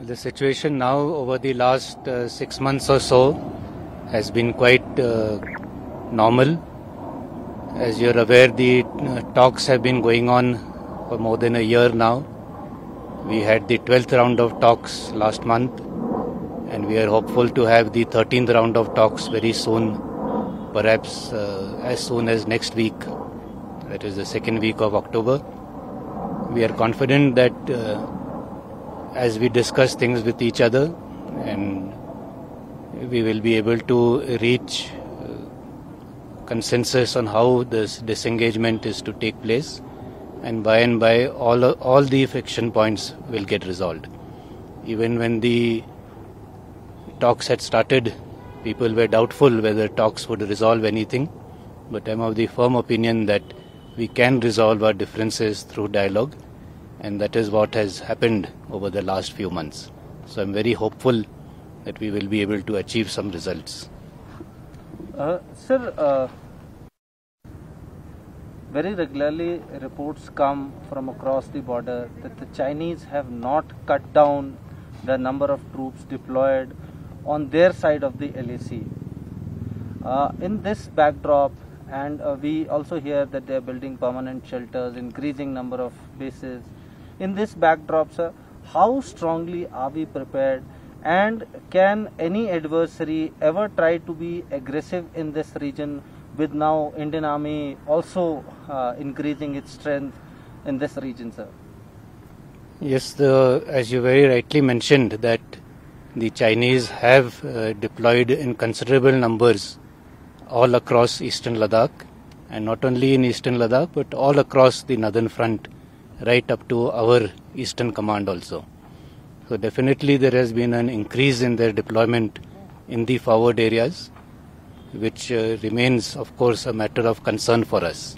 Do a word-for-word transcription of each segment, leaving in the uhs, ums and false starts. The situation now over the last uh, six months or so has been quite uh, normal. As you are aware, the uh, talks have been going on for more than a year now. We had the twelfth round of talks last month, and we are hopeful to have the thirteenth round of talks very soon, perhaps uh, as soon as next week, that is the second week of October. We are confident that uh, as we discuss things with each other, and we will be able to reach uh, consensus on how this disengagement is to take place, and by and by all all the friction points will get resolved. Even when the talks had started, people were doubtful whether talks would resolve anything, but I am of the firm opinion that we can resolve our differences through dialogue, and that is what has happened over the last few months. So I am very hopeful that we will be able to achieve some results. Uh, sir, uh, very regularly reports come from across the border that the Chinese have not cut down the number of troops deployed on their side of the L A C. Uh, in this backdrop, and uh, we also hear that they are building permanent shelters, increasing number of bases. In this backdrop, sir, how strongly are we prepared, and can any adversary ever try to be aggressive in this region, with now Indian Army also uh, increasing its strength in this region, sir? Yes, the, as you very rightly mentioned, that the Chinese have uh, deployed in considerable numbers all across eastern Ladakh, and not only in eastern Ladakh but all across the northern front, right up to our eastern command also. So definitely there has been an increase in their deployment in the forward areas, which uh, remains of course a matter of concern for us.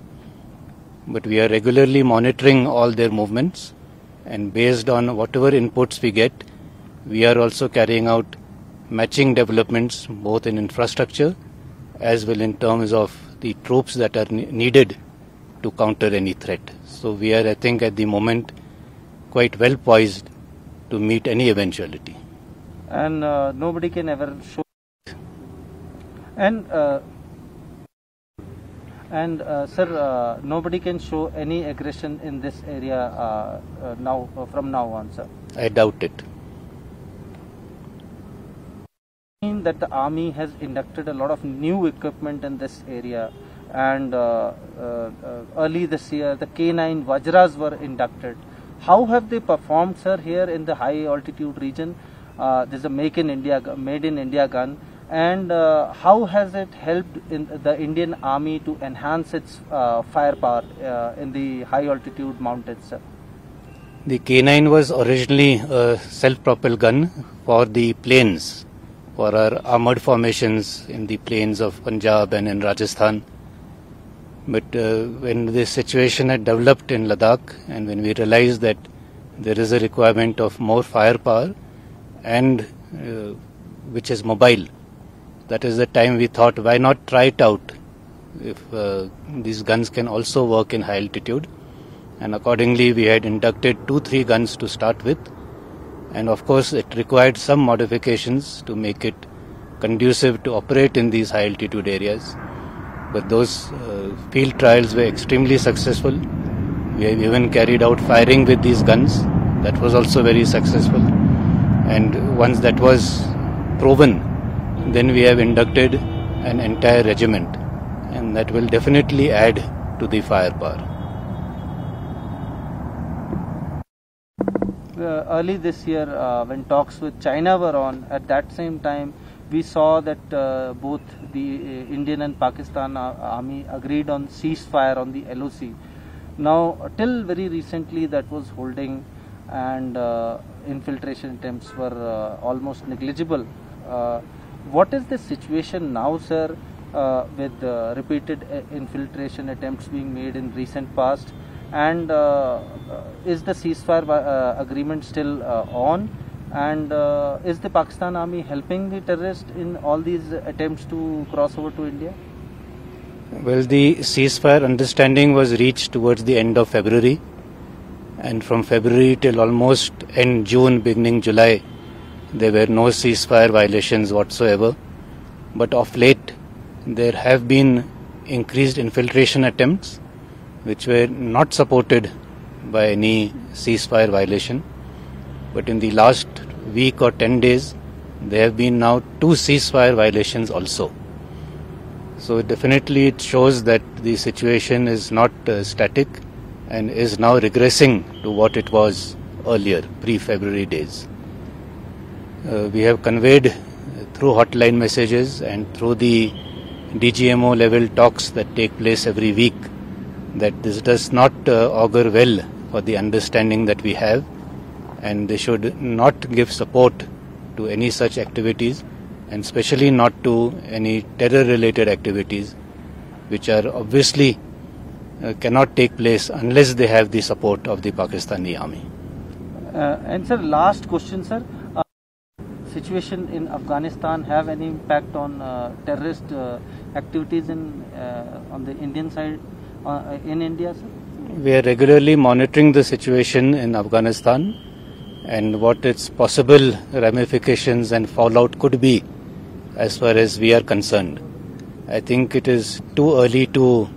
But we are regularly monitoring all their movements, and based on whatever inputs we get, we are also carrying out matching developments both in infrastructure as well in terms of the troops that are needed to counter any threat. So we are, I think, at the moment quite well poised to meet any eventuality. And uh, nobody can ever show. And uh, and uh, sir, uh, nobody can show any aggression in this area uh, uh, now uh, from now on, sir. I doubt it. That the army has inducted a lot of new equipment in this area, and uh, uh, uh, early this year the K nine Vajras were inducted. How have they performed, sir, here in the high altitude region? Uh, there's a make in India, made in India gun, and uh, how has it helped in the Indian Army to enhance its uh, firepower uh, in the high altitude mountains, sir? The K nine was originally a self-propelled gun for the planes, for our armoured formations in the plains of Punjab and in Rajasthan. But uh, when this situation had developed in Ladakh, and when we realized that there is a requirement of more firepower, and uh, which is mobile, that is the time we thought, why not try it out if uh, these guns can also work in high altitude. And accordingly we had inducted two, three guns to start with. And of course it required some modifications to make it conducive to operate in these high altitude areas. But those uh, field trials were extremely successful. We have even carried out firing with these guns. That was also very successful. And once that was proven, then we have inducted an entire regiment. And that will definitely add to the firepower. Uh, early this year, uh, when talks with China were on, at that same time we saw that uh, both the uh, Indian and Pakistan uh, army agreed on ceasefire on the L O C. Now till very recently that was holding, and uh, infiltration attempts were uh, almost negligible. Uh, what is the situation now, sir, uh, with uh, repeated uh, infiltration attempts being made in recent past? And uh, is the ceasefire uh, agreement still uh, on? And uh, is the Pakistan army helping the terrorists in all these attempts to cross over to India? Well, the ceasefire understanding was reached towards the end of February, and from February till almost end June, beginning July, there were no ceasefire violations whatsoever. But of late, there have been increased infiltration attempts, which were not supported by any ceasefire violation. But in the last week or ten days, there have been now two ceasefire violations also. So definitely it shows that the situation is not uh, static and is now regressing to what it was earlier, pre-February days. Uh, we have conveyed through hotline messages and through the D G M O level talks that take place every week that this does not uh, augur well for the understanding that we have, and they should not give support to any such activities, and especially not to any terror-related activities, which are obviously uh, cannot take place unless they have the support of the Pakistani army. Uh, and sir, last question, sir. Uh, situation in Afghanistan have any impact on uh, terrorist uh, activities in uh, on the Indian side uh, in India, sir? We are regularly monitoring the situation in Afghanistan and what its possible ramifications and fallout could be as far as we are concerned. I think it is too early to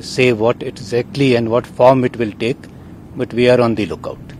say what exactly and what form it will take, but we are on the lookout.